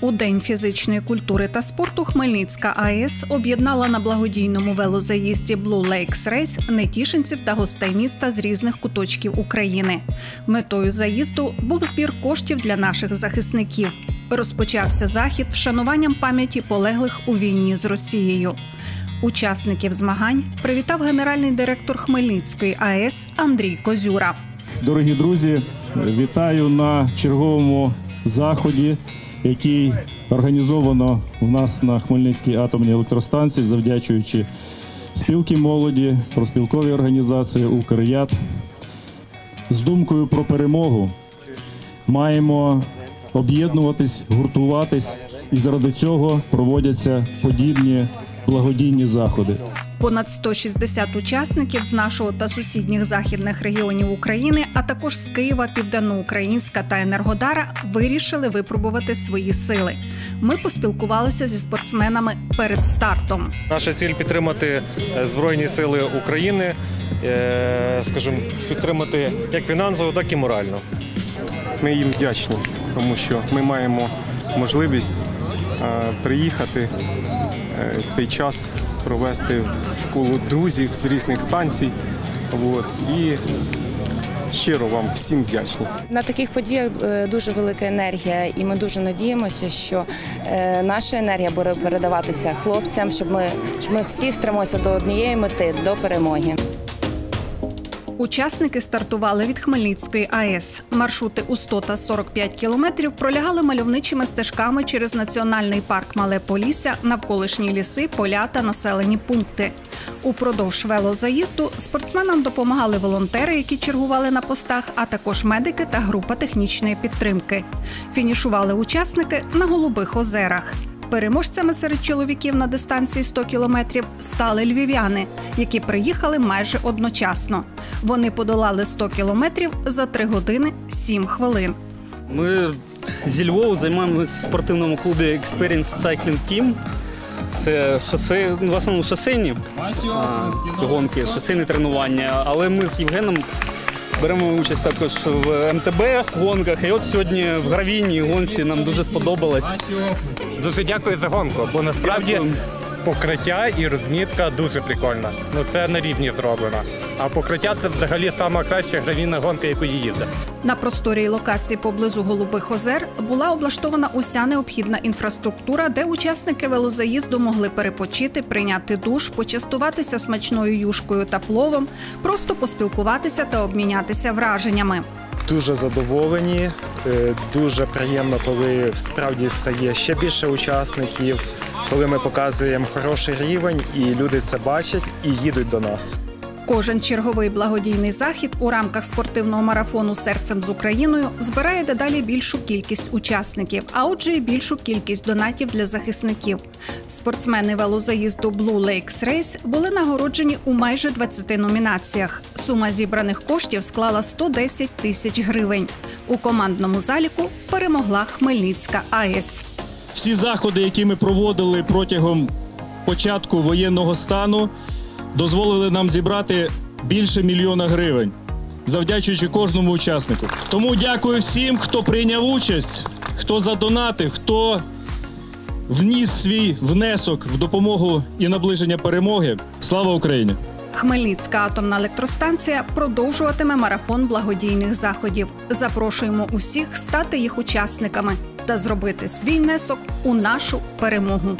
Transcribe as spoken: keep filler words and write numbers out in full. У День фізичної культури та спорту Хмельницька АЕС об'єднала на благодійному велозаїзді Blue Lakes Race нетішинців та гостей міста з різних куточків України. Метою заїзду був збір коштів для наших захисників. Розпочався захід вшануванням пам'яті полеглих у війні з Росією. Учасників змагань привітав генеральний директор Хмельницької АЕС Андрій Козюра. Дорогі друзі, вітаю на черговому заході, який організовано у нас на Хмельницькій атомній електростанції, завдячуючи спілці молоді, проспілковій організації «Укр'яд». З думкою про перемогу маємо об'єднуватись, гуртуватись, і заради цього проводяться подібні благодійні заходи. Понад сто шістдесят учасників з нашого та сусідніх західних регіонів України, а також з Києва, Південно-Українська та Енергодара вирішили випробувати свої сили. Ми поспілкувалися зі спортсменами перед стартом. Наша ціль – підтримати Збройні сили України, скажімо, підтримати як фінансово, так і морально. Ми їм вдячні, тому що ми маємо можливість приїхати, цей час провести в коло друзів з різних станцій. От. І щиро вам всім вдячні. На таких подіях дуже велика енергія, і ми дуже надіємося, що наша енергія буде передаватися хлопцям, щоб ми, щоб ми всі стремимося до однієї мети – до перемоги. Учасники стартували від Хмельницької АЕС. Маршрути у сто та сорок п'ять кілометрів пролягали мальовничими стежками через Національний парк Мале Полісся, навколишні ліси, поля та населені пункти. Упродовж велозаїзду спортсменам допомагали волонтери, які чергували на постах, а також медики та група технічної підтримки. Фінішували учасники на Голубих озерах. Переможцями серед чоловіків на дистанції сто кілометрів стали львів'яни, які приїхали майже одночасно. Вони подолали сто кілометрів за три години сім хвилин. Ми зі Львова займаємося в спортивному клубі Experience cycling team. Це шосе, в основному шосейні а, гонки, шосейні тренування, але ми з Євгеном беремо участь також в ем те бе-гонках, і от сьогодні в гравійній гонці нам дуже сподобалось. Дуже дякую за гонку, бо насправді покриття і розмітка дуже прикольна. Ну, це на рівні зроблено. А покриття – це взагалі найкраща гравійна гонка, яку її їздить. На просторій локації поблизу Голубих озер була облаштована уся необхідна інфраструктура, де учасники велозаїзду могли перепочити, прийняти душ, почастуватися смачною юшкою та пловом, просто поспілкуватися та обмінятися враженнями. Дуже задоволені, дуже приємно, коли справді стає ще більше учасників, коли ми показуємо хороший рівень і люди це бачать і їдуть до нас. Кожен черговий благодійний захід у рамках спортивного марафону «Серцем з Україною» збирає дедалі більшу кількість учасників, а отже і більшу кількість донатів для захисників. Спортсмени велозаїзду Blue Lakes Race були нагороджені у майже двадцяти номінаціях. Сума зібраних коштів склала сто десять тисяч гривень. У командному заліку перемогла Хмельницька АЕС. Всі заходи, які ми проводили протягом початку воєнного стану, дозволили нам зібрати більше мільйона гривень, завдячуючи кожному учаснику. Тому дякую всім, хто прийняв участь, хто задонатив, хто вніс свій внесок в допомогу і наближення перемоги. Слава Україні! Хмельницька атомна електростанція продовжуватиме марафон благодійних заходів. Запрошуємо усіх стати їх учасниками та зробити свій внесок у нашу перемогу.